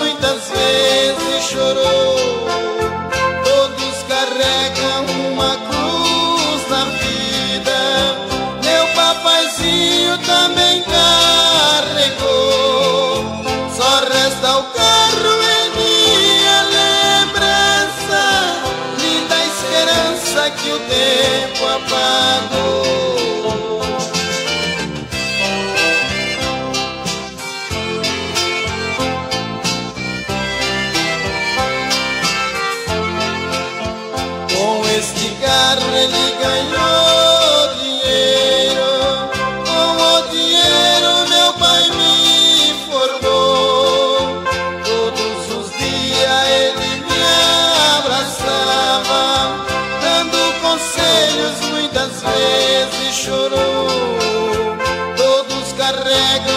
Muitas vezes chorou, todos carregam